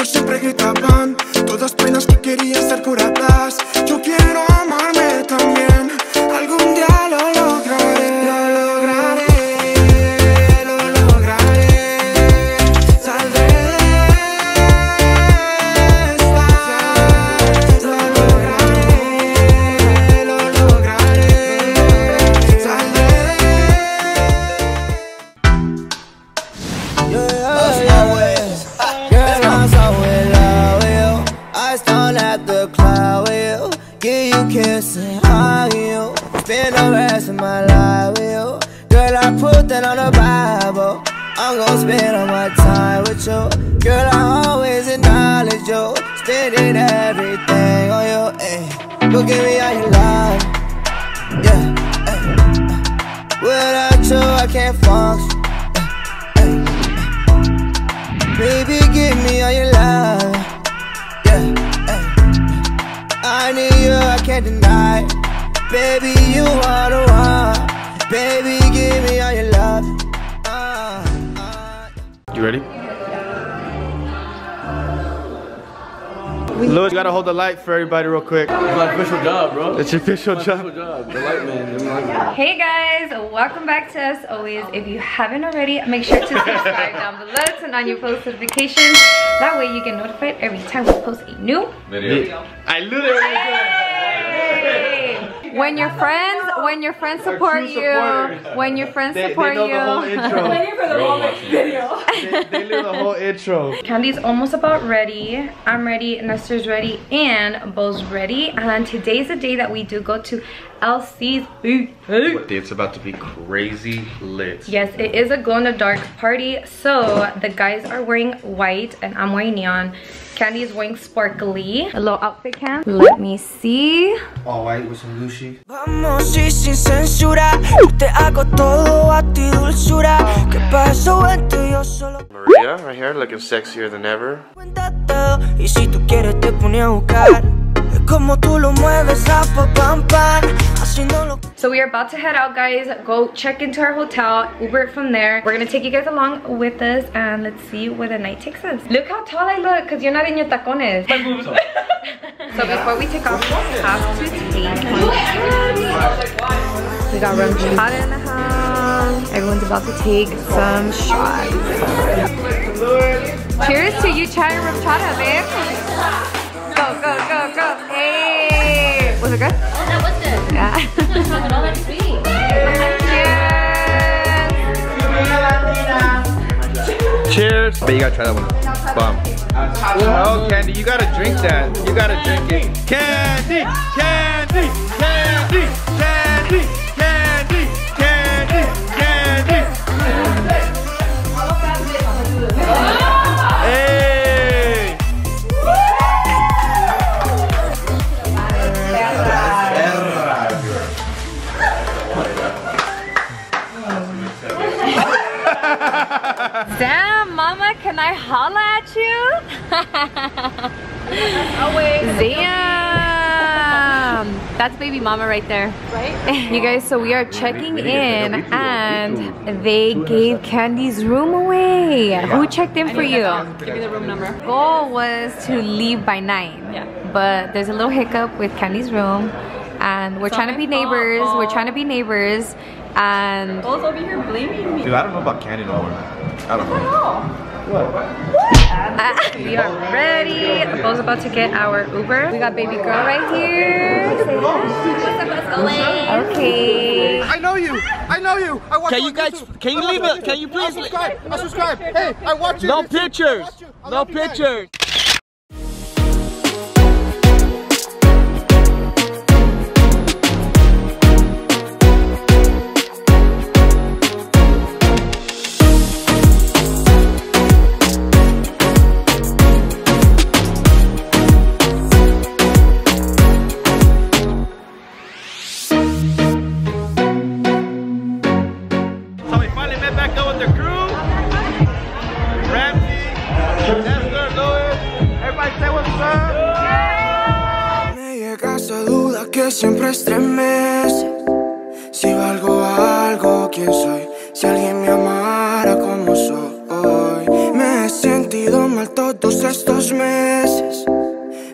ayer siempre gritaban todas penas que querían ser curadas. Yo quiero amarme también, algún día lo lograré. Lo lograré, lo lograré. Saldré de esta. Lo lograré, saldré de esta. Kissing high heel, spend the rest of my life with you. Girl, I put that on the Bible. I'm gon' spend all my time with you. Girl, I always acknowledge you, spending everything on you. Ayy, look at me how you love. Yeah, ayy. Without you, I can't function. Ayy, ayy. Baby, give me all your love. Yeah. I need you, I can't deny. Baby, you are the one. Baby, give me all your love. You ready? Louis, you gotta hold the light for everybody real quick. It's my official job, bro. It's your official job. Official job. The light man. The light man. Hey guys, welcome back to Us Always. If you haven't already, make sure to subscribe down below, turn on your post notifications. That way you get notified every time we post a new video. I literally when your friends support you, when your friends support you. They know the whole intro. Candy's almost about ready. I'm ready, Nestor's ready, and Beau's ready. And today's the day that we do go to Elsy. It's about to be crazy lit. Yes, it is a glow-in-the-dark party. So the guys are wearing white and I'm wearing neon. Candy is wearing sparkly. A little outfit cam. Let me see. All white with some Gucci. Vamos y sin censura. Te hago todo a ti dulzura. Que paso entre yo solo. Maria, right here, looking sexier than ever. Y si tú quieres te pone a buscar. Como tú lo mueves a pam pam. So we are about to head out, guys. Go check into our hotel, Uber from there. We're gonna take you guys along with us and let's see where the night takes us. Look how tall I look, because you're not in your tacones. My boobs are. So before we take off, we have to take. We got Rum Chata in the house. Everyone's about to take some shots. Cheers to you trying Rum Chata, babe. Go, go, go, go. Hey! Was it good? Oh, that was good. Yeah. Cheers! Cheers! But you gotta try that one. Bomb. Oh, Candy, you gotta drink that. You gotta drink it. Candy! Candy! Candy! Candy! Candy! Candy! Candy! Candy! Hey! Damn, mama, can I holla at you? Damn. That's baby mama right there. Right? You guys, so we are checking in and they gave Candy's room away. Who checked in for you? Give me the room number. Goal was to leave by 9. Yeah. But there's a little hiccup with Candy's room and we're trying to be neighbors. We're trying to be neighbors. And Beau's over here blaming me. Dude, I don't know about Candy no more. I don't know. What? We are ready. Beau's about to get our Uber. We got baby girl right here. Okay. I know you. I know you. I watch. Can you guys? Can you leave it? Can you please? I'll subscribe. I'll subscribe. Hey, I watch you. No pictures. No pictures. Siempre estremeces. Si valgo algo, ¿quién soy? Si alguien me amara como soy. Me he sentido mal todos estos meses,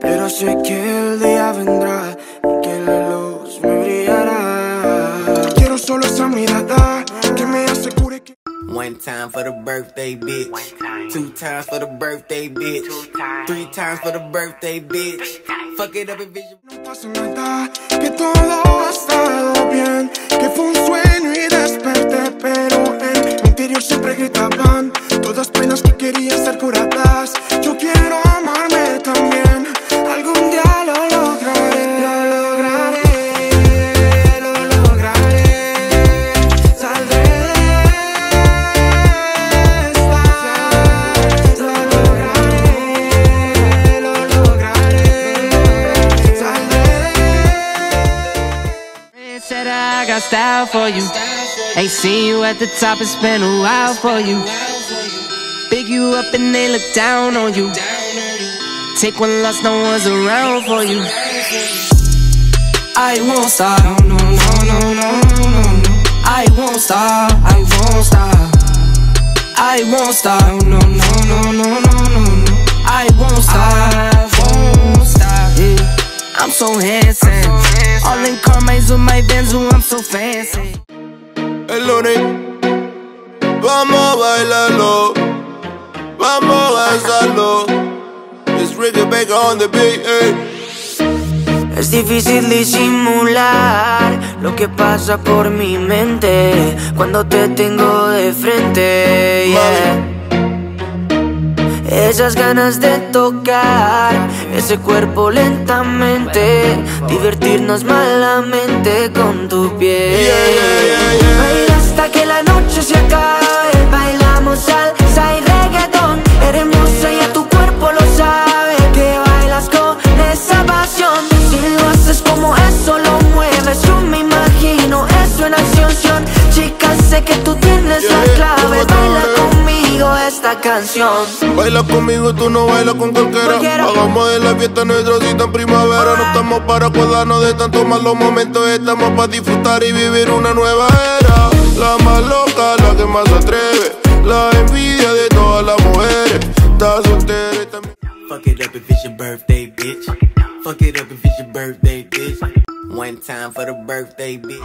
pero sé que el día vendrá en que la luz me brillará. Quiero solo esa mirada que me asegure que... One time for the birthday, bitch. Two times for the birthday, bitch. Three times for the birthday, bitch. Fuck it up and bitch. No pasa nada, que todo ha estado bien, que fue un sueño y desperté, pero en mi interior siempre gritaban todas penas que querían ser curadas. Yo quiero amarme también, algún día lo lograré, lo lograré, lo lograré. Saldré de esta, lo lograré, lo lograré. Saldré. Said I got style for you. They see you at the top, it's been a while for you. Big you up and they look down on you. Take one loss, no one's around for you. I won't stop, no, no, no, no, no, no. I won't stop, I won't stop. I won't stop, no, no, no, no, no, no, no. I won't stop, I won't stop, yeah. I'm so handsome, all in Carmines with my Benz, ooh, I'm so fancy. Eloni, vamos a bailarlo. Vamos a hacerlo. It's Ricky Baker on the beat, hey. Es difícil disimular lo que pasa por mi mente cuando te tengo de frente, yeah. Esas ganas de tocar ese cuerpo lentamente, divertirnos malamente con tu piel, yeah, yeah, yeah, yeah. Baila hasta que la noche se acabe. Bailamos salsa y reggaetón. Eres hermosa y a tu cuerpo lo sabe, que bailas con esa pasión. Si lo haces como eso lo mueves, yo me imagino eso en acción, Sion. Chica, sé que tú tienes yeah, la clave. Baila conmigo esta canción. Baila conmigo, tú no bailas con cualquiera. Hagamos de la fiesta nuestra cita en primavera. No estamos para acordarnos de tantos malos momentos, estamos para disfrutar y vivir una nueva era. La más loca, la que más atreve, la envidia de todas las mujeres. Estás soltera y también. Fuck it up if it's your birthday, bitch. Fuck it up if it's your birthday, bitch. One time for the birthday, bitch.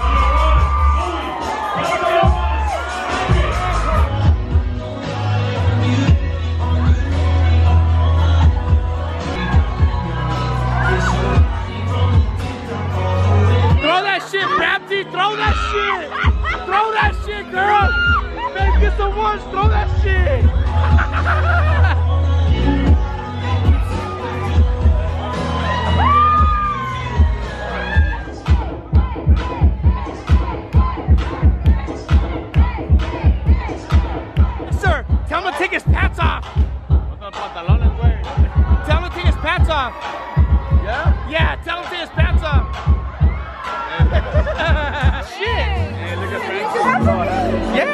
Throw that shit, Rapti. Throw that shit. Throw that shit, girl. Get some words, throw that shit! Sir, tell him to take his pants off! Tell him to take his pants off! Yeah? Yeah, tell him to take his pants off! Shit! Hey, look at this. Yeah!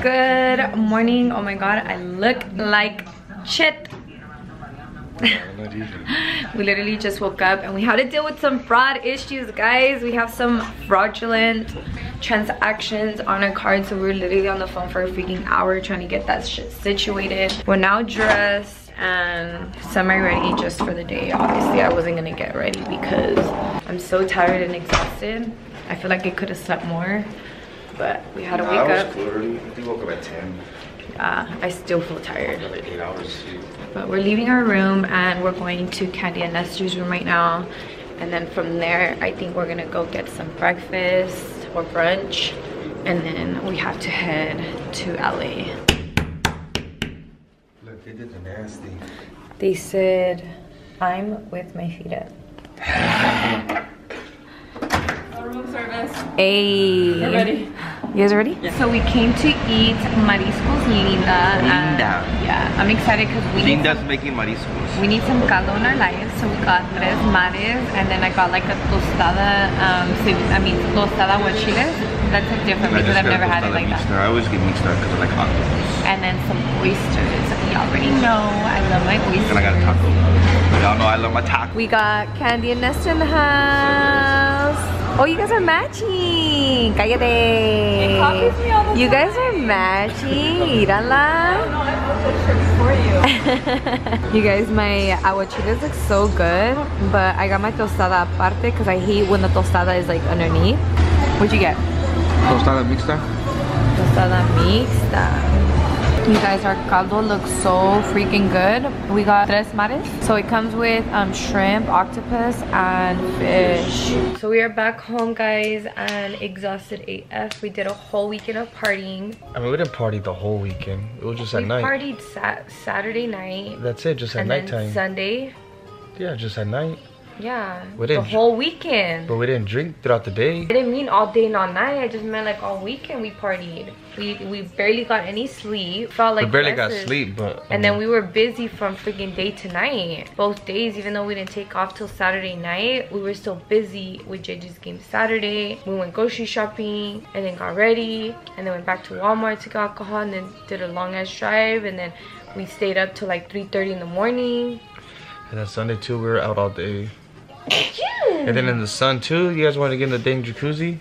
Good morning. Oh my god, I look like shit. We literally just woke up and we had to deal with some fraud issues, guys. We have some fraudulent transactions on our card, so we were literally on the phone for a freaking hour trying to get that shit situated. We're now dressed and semi-ready just for the day. Obviously I wasn't gonna get ready because I'm so tired and exhausted. I feel like I could have slept more, but we had to wake up. We woke up at 10. I still feel tired. Another 8 hours. But we're leaving our room and we're going to Candy and Nestor's room right now, and then from there I think we're gonna go get some breakfast or brunch, and then we have to head to LA. Look, they did the nasty. They said I'm with my feet up. Room service. Hey, we're ready. You guys are ready? Yeah. So we came to eat Mariscos Linda. Yeah, I'm excited because Linda's making mariscos. We need some caldo in our lives, so we got tres mares, and then I got like a tostada. Tostada with chiles. That's like different because I've never had it like that. I always get mixed up because I like octopus. And then some oysters. You already know I love my oysters. And I got a taco. Y'all know I love my taco. We got Candy and Nestor in the house. Oh, you guys are matching. Cállate. You guys are matching. Irala. You guys, my aguachiles look so good, but I got my tostada aparte because I hate when the tostada is like underneath. What'd you get? Tostada mixta. Tostada mixta. You guys, our caldo looks so freaking good. We got tres mares. So it comes with shrimp, octopus, and fish. So we are back home, guys, and exhausted AF. We did a whole weekend of partying. I mean, we didn't party the whole weekend. It was just at night. We partied Saturday night. That's it, just at nighttime. Sunday. Yeah, just at night. Yeah, the whole weekend. But we didn't drink throughout the day. I didn't mean all day and all night. I just meant like all weekend we partied. We barely got any sleep. Felt like we barely got sleep, but... And then we were busy from freaking day to night. Both days, even though we didn't take off till Saturday night, we were still busy with JJ's game Saturday. We went grocery shopping and then got ready. And then went back to Walmart to get alcohol and then did a long-ass drive. And then we stayed up till like 3:30 in the morning. And then Sunday too, we were out all day. And then in the sun too. You guys want to get in the dang jacuzzi?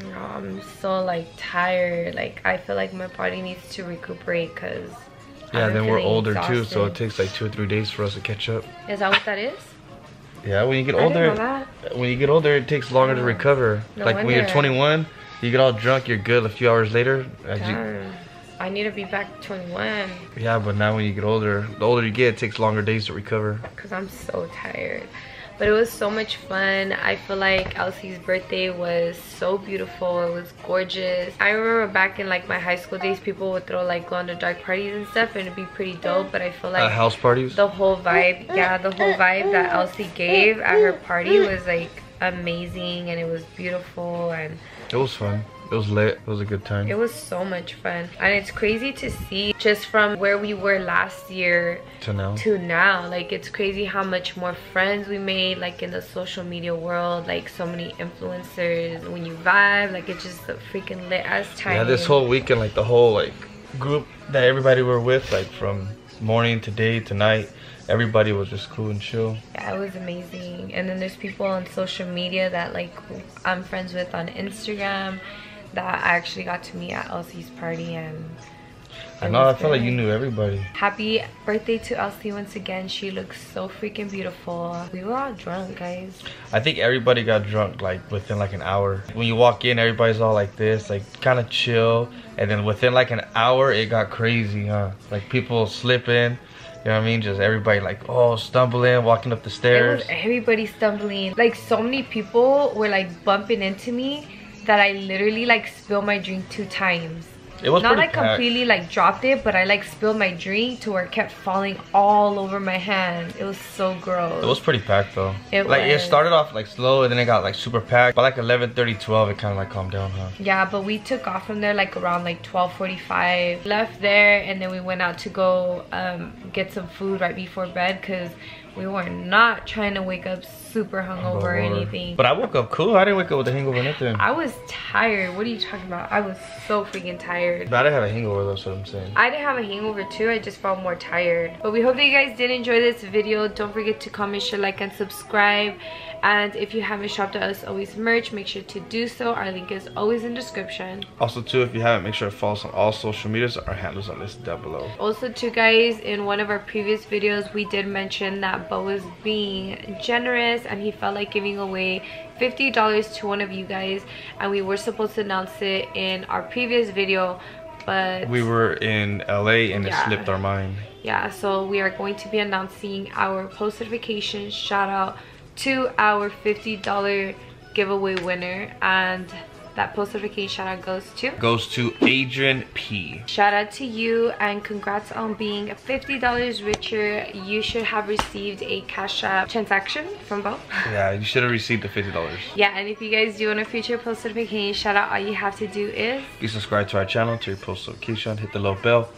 No, I'm so like tired. Like I feel like my body needs to recuperate because yeah, then we're older too, so it takes like 2 or 3 days for us to catch up. Is that what that is? Yeah, when you get older, it takes longer to recover. Like when you're 21, you get all drunk, you're good. A few hours later, I need to be back 21. Yeah, but now when you get older, the older you get, it takes longer days to recover. Because I'm so tired. But it was so much fun. I feel like Elsy's birthday was so beautiful. It was gorgeous. I remember back in like my high school days, people would throw like glow-in-the-dark parties and stuff, and it'd be pretty dope. But I feel like house parties. The whole vibe, yeah, the whole vibe that Elsy gave at her party was like amazing, and it was beautiful, and it was fun. It was lit. It was a good time. It was so much fun. And it's crazy to see just from where we were last year to now. Like, it's crazy how much more friends we made, like, in the social media world. Like, so many influencers. When you vibe, like, it's just a freaking lit ass time. Yeah, this whole weekend, like, the whole, like, group that everybody were with, like, from morning to day to night, everybody was just cool and chill. Yeah, it was amazing. And then there's people on social media that, like, I'm friends with on Instagram that I actually got to meet at Elsy's party, and I know I felt like you knew everybody. Happy birthday to Elsy once again. She looks so freaking beautiful. We were all drunk, guys. I think everybody got drunk like within like an hour. When you walk in, everybody's all like this, like kind of chill, and then within like an hour it got crazy, huh? Like people slipping. You know what I mean? Just everybody like, oh, stumbling, walking up the stairs. It was everybody stumbling. Like so many people were like bumping into me that I literally like spilled my drink 2 times. It was not like packed. Completely like dropped it, but I like spilled my drink to where it kept falling all over my hand. It was so gross. It was pretty packed though. It started off like slow, and then it got like super packed. By like 11:30, 12, it kind of like calmed down, huh? Yeah, but we took off from there like around like 12:45. Left there, and then we went out to go get some food right before bed because We were not trying to wake up super hungover or anything. But I woke up cool. I didn't wake up with a hangover or nothing. I was tired. What are you talking about? I was so freaking tired. But I didn't have a hangover, that's what I'm saying. I didn't have a hangover too. I just felt more tired. But we hope that you guys did enjoy this video. Don't forget to comment, share, like, and subscribe. And if you haven't shopped at Us Always merch, make sure to do so. Our link is always in description. Also too, if you haven't, make sure to follow us on all social medias. Our handles are listed down below. Also too, guys, in one of our previous videos, we did mention that Beau was being generous and he felt like giving away $50 to one of you guys, and we were supposed to announce it in our previous video, but we were in LA and yeah, it slipped our mind. Yeah, so we are going to be announcing our post notification shout out to our $50 giveaway winner, and that post notification shout out goes to Adrian P. Shout out to you and congrats on being $50 richer. You should have received a Cash App transaction from Beau. Yeah, you should have received the $50. Yeah, and if you guys do want a future post notification shout out, all you have to do is be subscribed to our channel, to your post notification, hit the little bell.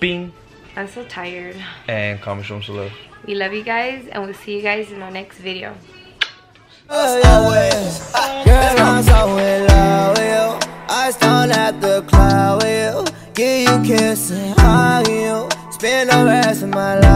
Bing. I'm so tired. And comment, show some love. We love you guys, and we'll see you guys in our next video. Us always, girl, I'm so in love with you. I stand at the cloud with you, give you kisses, hug you, spend the rest of my life.